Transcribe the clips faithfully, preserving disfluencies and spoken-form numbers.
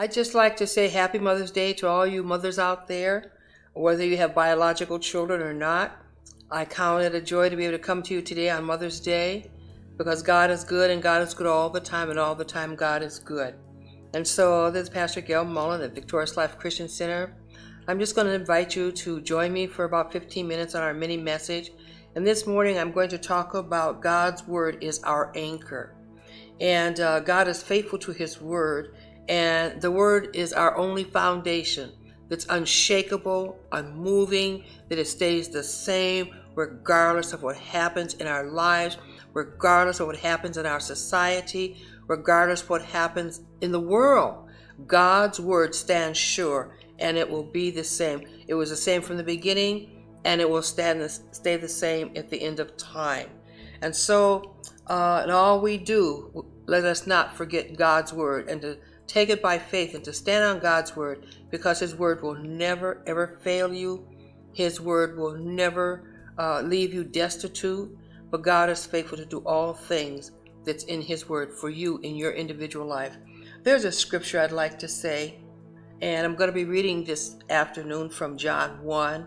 I'd just like to say Happy Mother's Day to all you mothers out there, whether you have biological children or not. I count it a joy to be able to come to you today on Mother's Day, because God is good, and God is good all the time, and all the time God is good. And so this is Pastor Gail Mullen at Victorious Life Christian Center. I'm just going to invite you to join me for about fifteen minutes on our mini message. And this morning I'm going to talk about God's Word is our anchor. And uh, God is faithful to His Word, and the Word is our only foundation that's unshakable, unmoving, that it stays the same regardless of what happens in our lives, regardless of what happens in our society, regardless of what happens in the world. God's Word stands sure, and it will be the same. It was the same from the beginning, and it will stand the, stay the same at the end of time. And so, uh, in all we do, let us not forget God's Word, and to take it by faith, and to stand on God's Word, because His Word will never, ever fail you. His Word will never uh, leave you destitute, but God is faithful to do all things that's in His Word for you in your individual life. There's a scripture I'd like to say, and I'm going to be reading this afternoon from John one,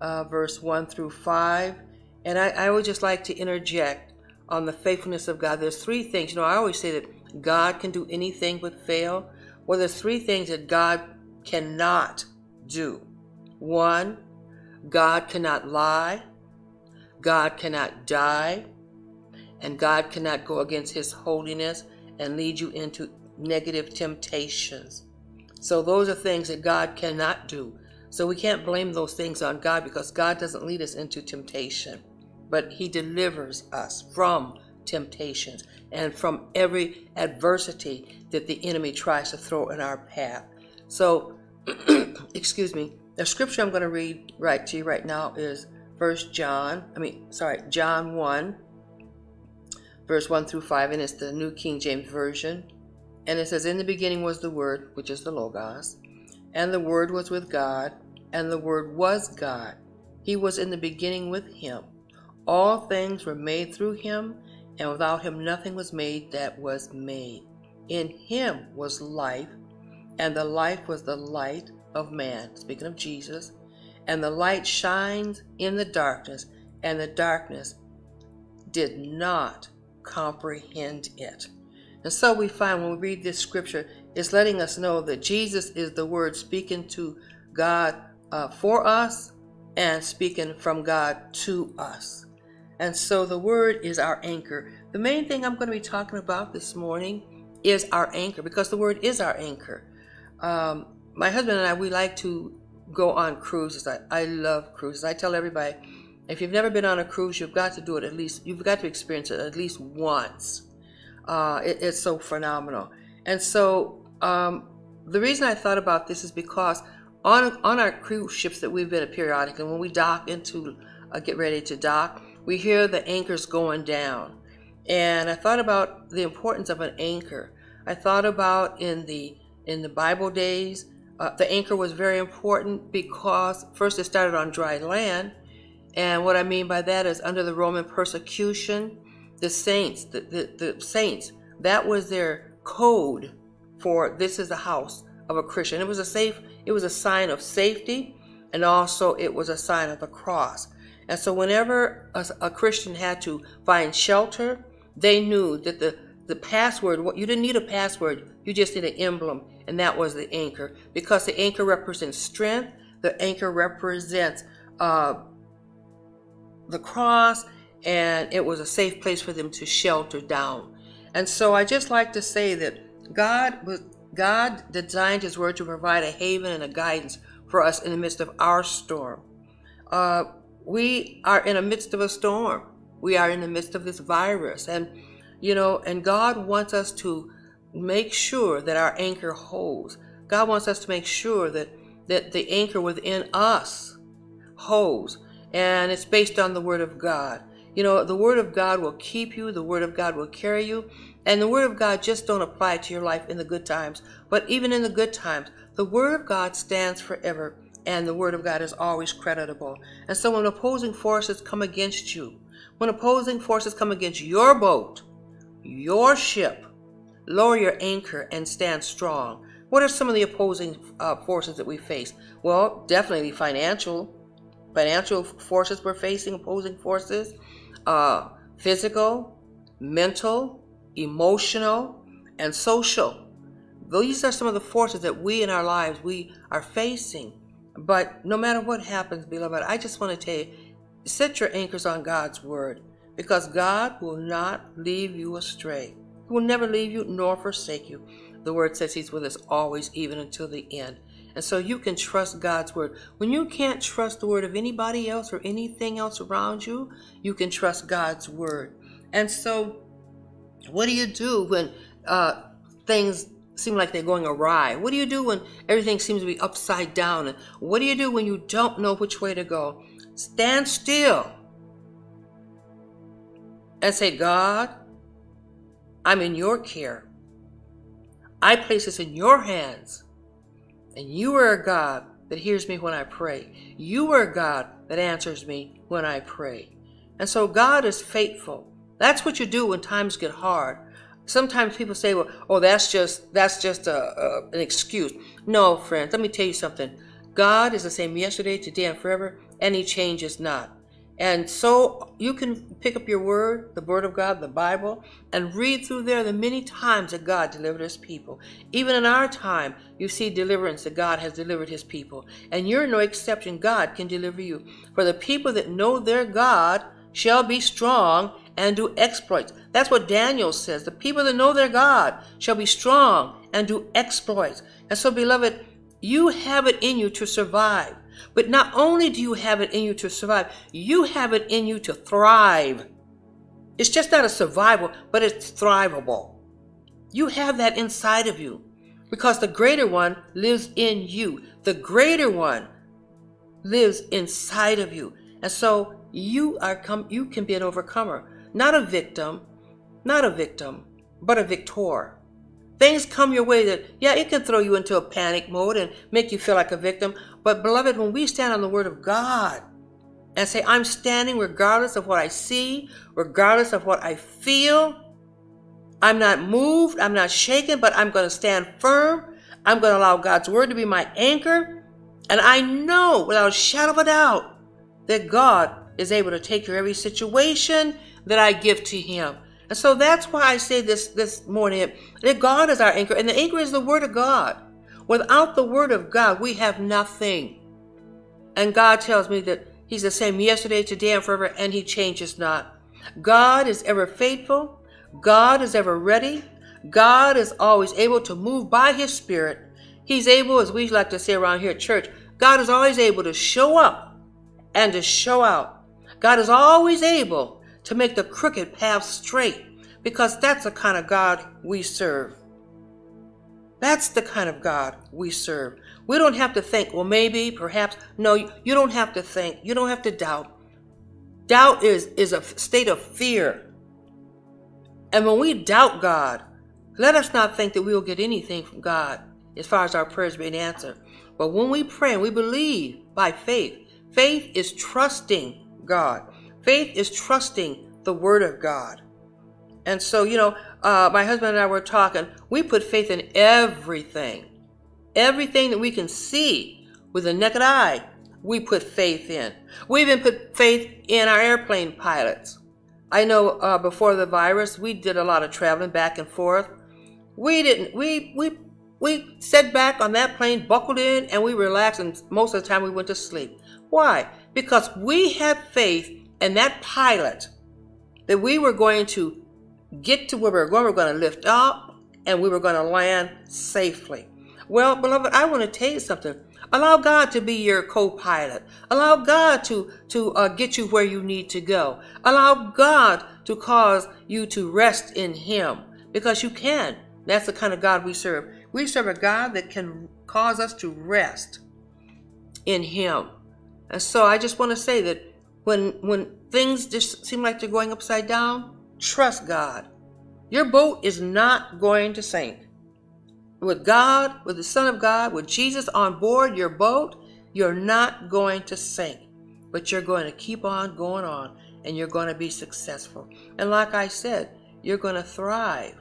uh, verse one through five. And I, I would just like to interject on the faithfulness of God. There's three things. You know, I always say that God can do anything but fail. Well, there's three things that God cannot do. One, God cannot lie. God cannot die. And God cannot go against His holiness and lead you into negative temptations. So those are things that God cannot do. So we can't blame those things on God, because God doesn't lead us into temptation, but He delivers us from temptations and from every adversity that the enemy tries to throw in our path. So, excuse me, the scripture I'm going to read right to you right now is First John, I mean, sorry, John one, verse one through five, and it's the New King James Version. And it says, "In the beginning was the Word," which is the Logos, "and the Word was with God, and the Word was God. He was in the beginning with Him. All things were made through Him, and without Him nothing was made that was made. In Him was life, and the life was the light of man," speaking of Jesus, "and the light shines in the darkness, and the darkness did not comprehend it." And so we find when we read this scripture, it's letting us know that Jesus is the Word speaking to God uh, for us, and speaking from God to us. And so the Word is our anchor. The main thing I'm going to be talking about this morning is our anchor, because the Word is our anchor. Um, my husband and I, we like to go on cruises. I, I love cruises. I tell everybody, if you've never been on a cruise, you've got to do it at least, you've got to experience it at least once. Uh, it, it's so phenomenal. And so um, the reason I thought about this is because on on our cruise ships that we've been at periodically, when we dock into, uh, get ready to dock, we hear the anchors going down. And I thought about the importance of an anchor. I thought about in the in the Bible days, uh, the anchor was very important, because first it started on dry land. And what I mean by that is under the Roman persecution, The saints, the, the, the saints, that was their code for "this is the house of a Christian." It was a safe, it was a sign of safety, and also it was a sign of the cross. And so whenever a, a Christian had to find shelter, they knew that the, the password, you didn't need a password, you just need an emblem, and that was the anchor. Because the anchor represents strength, the anchor represents uh, the cross, and it was a safe place for them to shelter down. And so I just like to say that God was, God designed His Word to provide a haven and a guidance for us in the midst of our storm. Uh, we are in the midst of a storm. We are in the midst of this virus, and you know, and God wants us to make sure that our anchor holds. God wants us to make sure that that the anchor within us holds, and it's based on the Word of God. You know, the Word of God will keep you, the Word of God will carry you, and the Word of God just don't apply to your life in the good times, but even in the good times, the Word of God stands forever, and the Word of God is always creditable. And so when opposing forces come against you, when opposing forces come against your boat, your ship, lower your anchor and stand strong, What are some of the opposing uh, forces that we face? Well, definitely financial, financial forces we're facing, opposing forces, uh, physical, mental, emotional, and social. These are some of the forces that we in our lives, we are facing. But no matter what happens, beloved, I just want to tell you, set your anchors on God's word, because God will not leave you astray. He will never leave you nor forsake you. The word says he's with us always, even until the end. And so you can trust God's word. When you can't trust the word of anybody else or anything else around you, you can trust God's word. And so what do you do when uh, things seem like they're going awry? What do you do when everything seems to be upside down? And what do you do when you don't know which way to go? Stand still and say, God, I'm in your care. I place this in your hands. And you are a God that hears me when I pray. You are a God that answers me when I pray. And so God is faithful. That's what you do when times get hard. Sometimes people say, well, oh, that's just that's just a, a, an excuse. No, friends, let me tell you something. God is the same yesterday, today, and forever, and he changes not. And so you can pick up your word, the word of God, the Bible, and read through there the many times that God delivered his people. Even in our time, you see deliverance that God has delivered his people. And you're no exception. God can deliver you. For the people that know their God shall be strong and do exploits. That's what Daniel says. The people that know their God shall be strong and do exploits. And so, beloved, you have it in you to survive. But not only do you have it in you to survive, you have it in you to thrive. It's just not a survival, but it's thrivable. You have that inside of you, because the greater one lives in you. The greater one lives inside of you. And so you are come, you can be an overcomer, not a victim, not a victim, but a victor. Things come your way that, yeah, it can throw you into a panic mode and make you feel like a victim. But beloved, when we stand on the word of God and say, I'm standing regardless of what I see, regardless of what I feel, I'm not moved, I'm not shaken, but I'm going to stand firm. I'm going to allow God's word to be my anchor. And I know without a shadow of a doubt that God is able to take care of every situation that I give to him. And so that's why I say this this morning, that God is our anchor, and the anchor is the word of God. Without the word of God, we have nothing. And God tells me that he's the same yesterday, today, and forever, and he changes not. God is ever faithful. God is ever ready. God is always able to move by his spirit. He's able, as we like to say around here at church, God is always able to show up and to show out. God is always able to make the crooked path straight, because that's the kind of God we serve. That's the kind of God we serve. We don't have to think, well, maybe, perhaps. No, you don't have to think. You don't have to doubt. Doubt is, is a state of fear. And when we doubt God, let us not think that we will get anything from God as far as our prayers being answered. But when we pray and we believe by faith, faith is trusting God. Faith is trusting the word of God. And so, you know, uh, my husband and I were talking. We put faith in everything. Everything that we can see with the naked eye, we put faith in. We even put faith in our airplane pilots. I know uh, before the virus, we did a lot of traveling back and forth. We didn't, we, we, we sat back on that plane, buckled in, and we relaxed, and most of the time we went to sleep. Why? Because we had faith. And that pilot, that we were going to get to where we were going, we were going to lift up, and we were going to land safely. Well, beloved, I want to tell you something. Allow God to be your co-pilot. Allow God to, to uh, get you where you need to go. Allow God to cause you to rest in him, because you can. That's the kind of God we serve. We serve a God that can cause us to rest in him. And so I just want to say that When, when things just seem like they're going upside down, trust God. Your boat is not going to sink. With God, with the Son of God, with Jesus on board your boat, you're not going to sink. But you're going to keep on going on, and you're going to be successful. And like I said, you're going to thrive.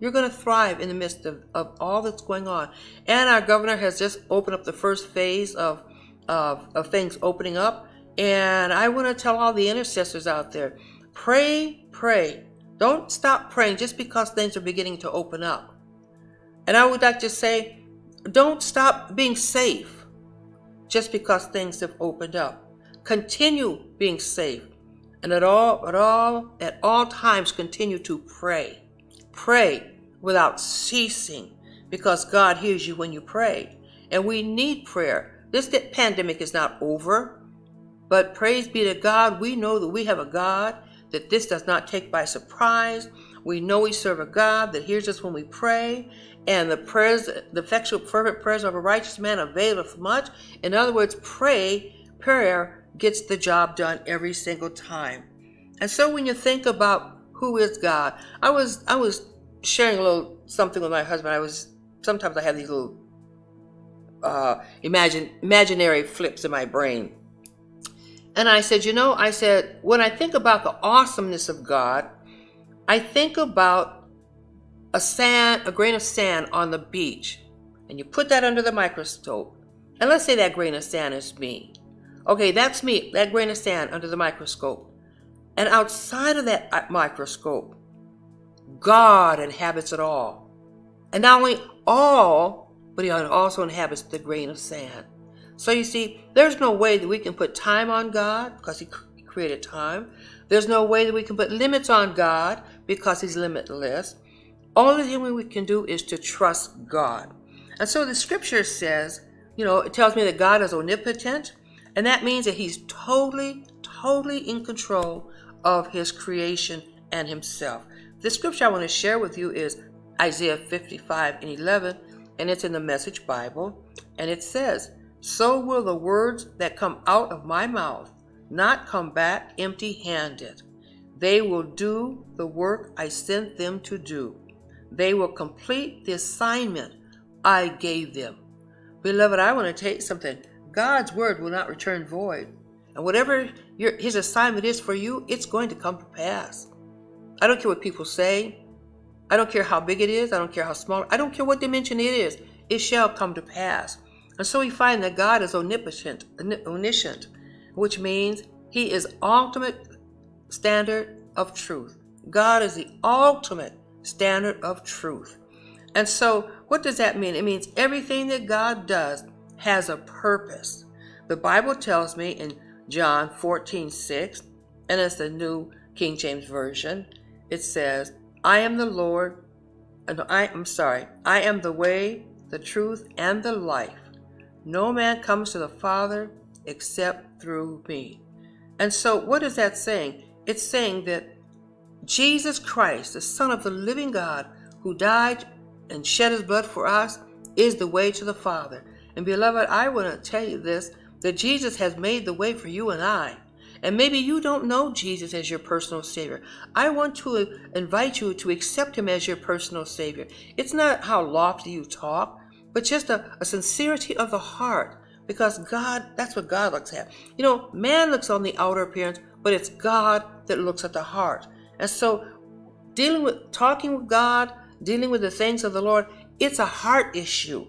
You're going to thrive in the midst of, of all that's going on. And our governor has just opened up the first phase of, of, of things opening up. And I want to tell all the intercessors out there, pray, pray. Don't stop praying just because things are beginning to open up. And I would like to say, don't stop being safe just because things have opened up. Continue being safe. And at all, at all, at all times, continue to pray. Pray without ceasing, because God hears you when you pray. And we need prayer. This pandemic is not over, but praise be to God. We know that we have a God that this does not take by surprise. We know we serve a God that hears us when we pray. And the prayers, the effectual fervent prayers of a righteous man availeth much. In other words, pray, prayer gets the job done every single time. And so when you think about who is God, I was I was sharing a little something with my husband. I was sometimes I have these little uh, imagine imaginary flips in my brain. And I said, you know, I said, when I think about the awesomeness of God, I think about a sand, a grain of sand on the beach, and you put that under the microscope. And let's say that grain of sand is me. Okay, that's me, that grain of sand under the microscope. And outside of that microscope, God inhabits it all. And not only all, but he also inhabits the grain of sand. So you see, there's no way that we can put time on God because he created time. There's no way that we can put limits on God because he's limitless. Only thing we can do is to trust God. And so the scripture says, you know, it tells me that God is omnipotent. And that means that he's totally, totally in control of his creation and himself. The scripture I want to share with you is Isaiah fifty-five and eleven, and it's in the Message Bible. And it says, so will the words that come out of my mouth not come back empty-handed. They will do the work I sent them to do. They will complete the assignment I gave them. Beloved, I want to tell you something. God's word will not return void. And whatever your, his assignment is for you, it's going to come to pass. I don't care what people say. I don't care how big it is. I don't care how small. I don't care what dimension it is. It shall come to pass. And so we find that God is omnipotent, omniscient, which means he is ultimate standard of truth. God is the ultimate standard of truth. And so what does that mean? It means everything that God does has a purpose. The Bible tells me in John fourteen six, and it's the New King James Version, it says, I am the Lord, and I, I'm sorry, I am the way, the truth, and the life. No man comes to the Father except through me. And so what is that saying? It's saying that Jesus Christ, the Son of the living God, who died and shed his blood for us, is the way to the Father. And beloved, I want to tell you this, that Jesus has made the way for you and I. And maybe you don't know Jesus as your personal Savior. I want to invite you to accept him as your personal Savior. It's not how lofty you talk, but just a, a sincerity of the heart. Because God, that's what God looks at. You know, man looks on the outer appearance, but it's God that looks at the heart. And so, dealing with, talking with God, dealing with the things of the Lord, it's a heart issue.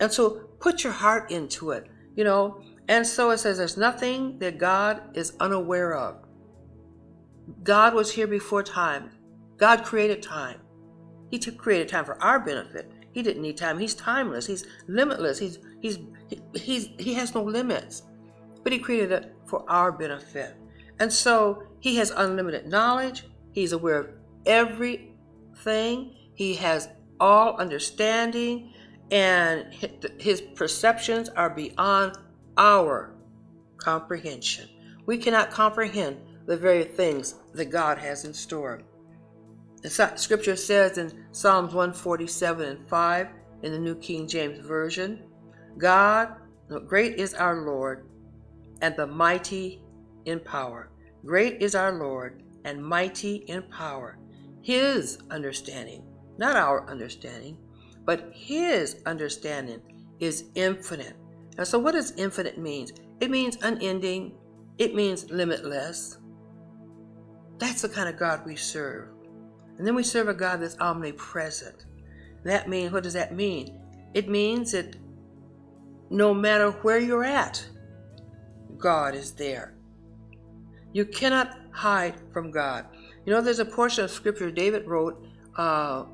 And so, put your heart into it. You know, and so it says there's nothing that God is unaware of. God was here before time. God created time. He created time for our benefit. He didn't need time. He's timeless. He's limitless. He's he's he's he has no limits. But he created it for our benefit. And so he has unlimited knowledge. He's aware of everything. He has all understanding. And his perceptions are beyond our comprehension. We cannot comprehend the very things that God has in store. The scripture says in Psalms one forty-seven and five in the New King James Version, God, great is our Lord and the mighty in power. Great is our Lord and mighty in power. His understanding, not our understanding, but his understanding is infinite. And so what does infinite mean? It means unending. It means limitless. That's the kind of God we serve. And then we serve a God that's omnipresent. That means, what does that mean? It means that no matter where you're at, God is there. You cannot hide from God. You know, there's a portion of scripture David wrote uh,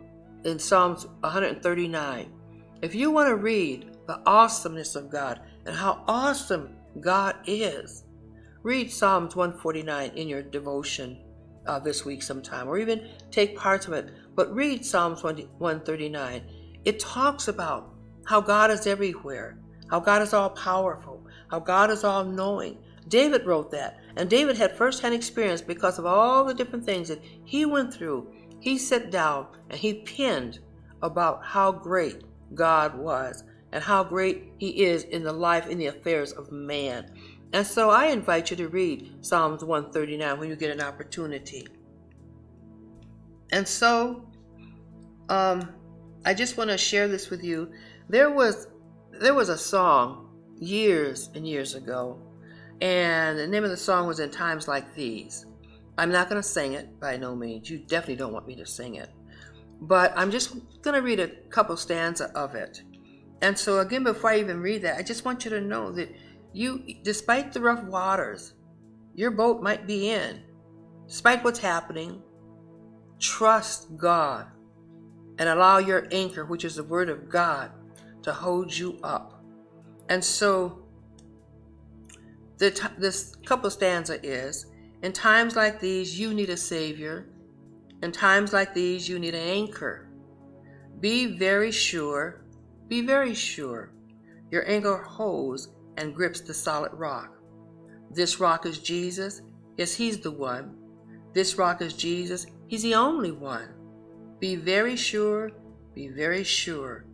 in Psalms one thirty-nine. If you want to read the awesomeness of God and how awesome God is, read Psalms one forty-nine in your devotion uh, this week sometime, or even take parts of it, but read Psalms one thirty-nine. It talks about how God is everywhere, how God is all-powerful, how God is all-knowing. David wrote that, and David had first-hand experience because of all the different things that he went through. He sat down and he penned about how great God was and how great he is in the life, in the affairs of man. And so I invite you to read Psalms one thirty-nine when you get an opportunity. And so um, I just want to share this with you. There was, there was a song years and years ago, and the name of the song was In Times Like These. I'm not going to sing it, by no means. You definitely don't want me to sing it. But I'm just going to read a couple stanzas of it. And so again, before I even read that, I just want you to know that you, despite the rough waters your boat might be in, despite what's happening, trust God and allow your anchor, which is the Word of God, to hold you up. And so the t this couple stanza is, in times like these, you need a Savior. In times like these, you need an anchor. Be very sure, be very sure, your anchor holds and grips the solid rock. This rock is Jesus. Yes, he's the one. This rock is Jesus. He's the only one. Be very sure, be very sure,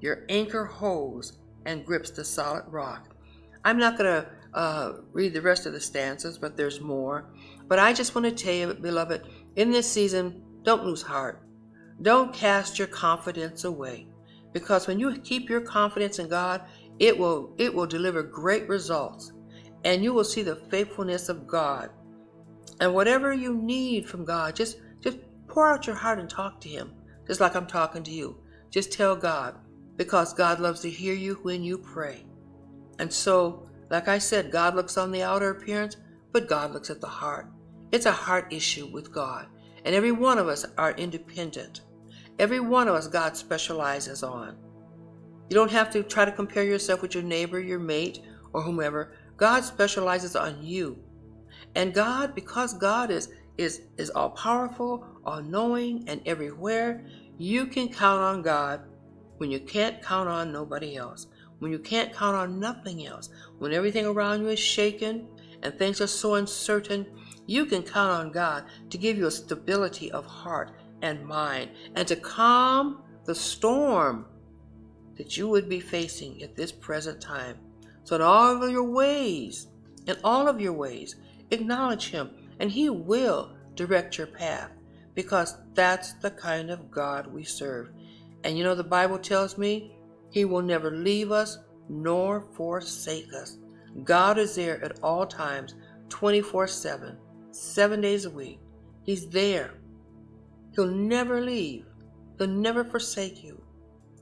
your anchor holds and grips the solid rock. I'm not going to Uh, read the rest of the stanzas, but there's more. But I just want to tell you, beloved, in this season, don't lose heart. Don't cast your confidence away, because when you keep your confidence in God, it will it will deliver great results, and you will see the faithfulness of God. And whatever you need from God, just just pour out your heart and talk to him, just like I'm talking to you. Just tell God, because God loves to hear you when you pray. And so, like I said, God looks on the outer appearance, but God looks at the heart. It's a heart issue with God. And every one of us are independent. Every one of us God specializes on. You don't have to try to compare yourself with your neighbor, your mate, or whomever. God specializes on you. And God, because God is, is, is all-powerful, all-knowing, and everywhere, you can count on God when you can't count on nobody else. When you can't count on nothing else, when everything around you is shaken and things are so uncertain, you can count on God to give you a stability of heart and mind and to calm the storm that you would be facing at this present time. So in all of your ways, in all of your ways, acknowledge him, and he will direct your path, because that's the kind of God we serve. And you know, the Bible tells me, he will never leave us nor forsake us. God is there at all times, twenty-four seven, seven days a week. He's there. He'll never leave. He'll never forsake you.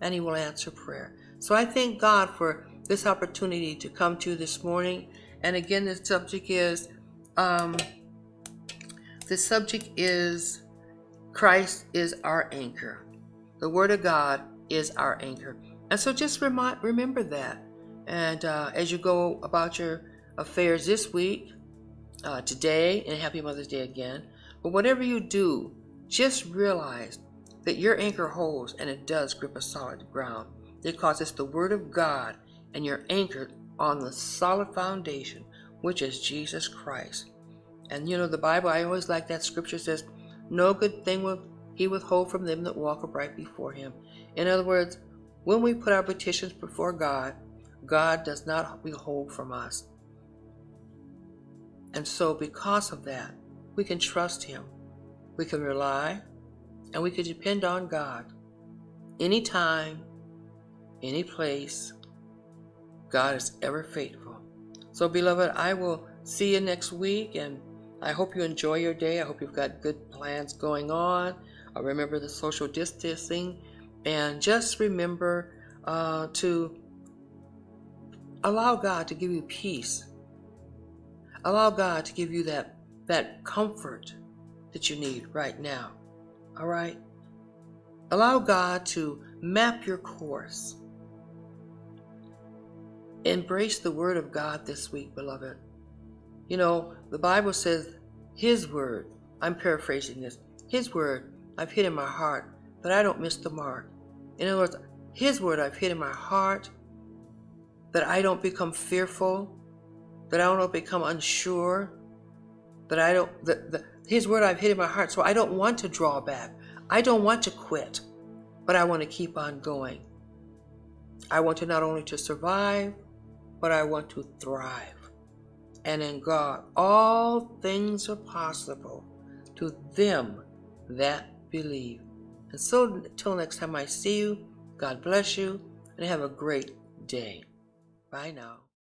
And he will answer prayer. So I thank God for this opportunity to come to you this morning. And again, the subject is, um, the subject is, Christ is our anchor. The Word of God is our anchor. And so just remind, remember that. And uh, as you go about your affairs this week, uh, today, and happy Mother's Day again, but whatever you do, just realize that your anchor holds, and it does grip a solid ground, because it's the Word of God, and you're anchored on the solid foundation, which is Jesus Christ. And you know, the Bible, I always like that scripture, says, no good thing will he withhold from them that walk upright before him. In other words, when we put our petitions before God, God does not withhold from us. And so because of that, we can trust him. We can rely, and we can depend on God. Anytime, any place, God is ever faithful. So beloved, I will see you next week, and I hope you enjoy your day. I hope you've got good plans going on. remember the social distancing, and just remember uh, to allow God to give you peace. Allow God to give you that, that comfort that you need right now. All right? Allow God to map your course. Embrace the word of God this week, beloved. You know, the Bible says his word, I'm paraphrasing this, his word I've hid in my heart, that I don't miss the mark. In other words, his word I've hid in my heart, that I don't become fearful, that I don't become unsure, that I don't, that, that his word I've hid in my heart, so I don't want to draw back. I don't want to quit, but I want to keep on going. I want to not only to survive, but I want to thrive. And in God, all things are possible to them that believe. And so until next time I see you, God bless you, and have a great day. Bye now.